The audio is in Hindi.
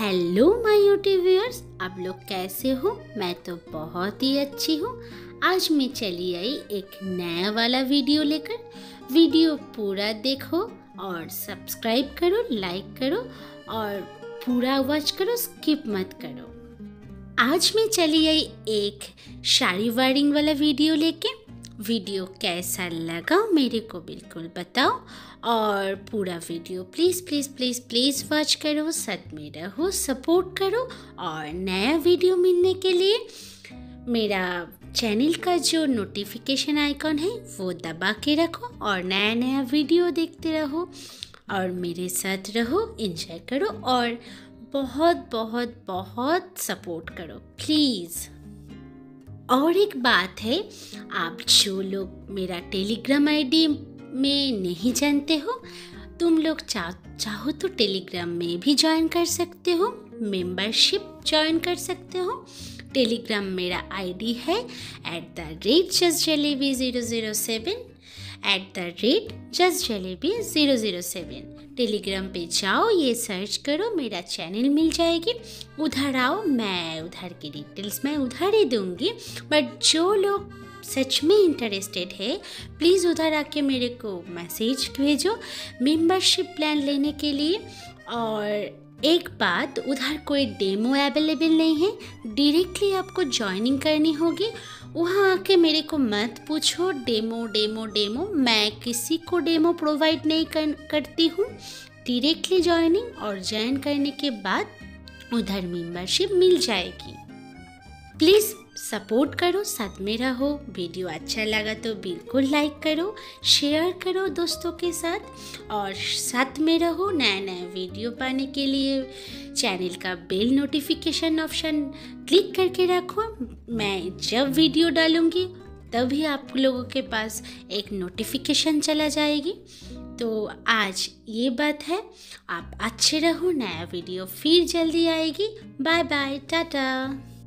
हेलो माय यूट्यूब व्यूअर्स, आप लोग कैसे हो? मैं तो बहुत ही अच्छी हूँ। आज मैं चली आई एक नया वाला वीडियो लेकर। वीडियो पूरा देखो और सब्सक्राइब करो, लाइक करो और पूरा वॉच करो, स्किप मत करो। आज मैं चली आई एक साड़ी वायरिंग वाला वीडियो लेके। वीडियो कैसा लगा मेरे को बिल्कुल बताओ और पूरा video please please please please watch करो, साथ में रहो, सपोर्ट करो। और नया वीडियो मिलने के लिए मेरा चैनल का जो नोटिफिकेशन आइकॉन है वो दबा के रखो और नया नया वीडियो देखते रहो और मेरे साथ रहो, एंजॉय करो और बहुत बहुत बहुत सपोर्ट करो प्लीज़। और एक बात है, आप जो लोग मेरा टेलीग्राम आईडी में नहीं जानते हो, तुम लोग चाहो तो टेलीग्राम में भी ज्वाइन कर सकते हो, मेंबरशिप ज्वाइन कर सकते हो। टेलीग्राम मेरा आईडी है @justjalebi007 @justjalebi007। टेलीग्राम पे जाओ, ये सर्च करो, मेरा चैनल मिल जाएगी। उधर आओ, मैं उधर की डिटेल्स मैं उधर ही दूंगी। बट जो लोग सच में इंटरेस्टेड है प्लीज़ उधर आके मेरे को मैसेज भेजो मेंबरशिप प्लान लेने के लिए। और एक बात, उधर कोई डेमो अवेलेबल नहीं है, डायरेक्टली आपको ज्वाइनिंग करनी होगी। वहाँ आके मेरे को मत पूछो डेमो। मैं किसी को डेमो प्रोवाइड नहीं करती हूँ। डायरेक्टली ज्वाइनिंग और ज्वाइन करने के बाद उधर मेंबरशिप मिल जाएगी। प्लीज़ सपोर्ट करो, साथ में रहो। वीडियो अच्छा लगा तो बिल्कुल लाइक करो, शेयर करो दोस्तों के साथ और साथ में रहो। नया नया वीडियो पाने के लिए चैनल का बेल नोटिफिकेशन ऑप्शन क्लिक करके रखो। मैं जब वीडियो डालूँगी तभी आप लोगों के पास एक नोटिफिकेशन चला जाएगी। तो आज ये बात है, आप अच्छे रहो। नया वीडियो फिर जल्दी आएगी। Bye bye, Tata.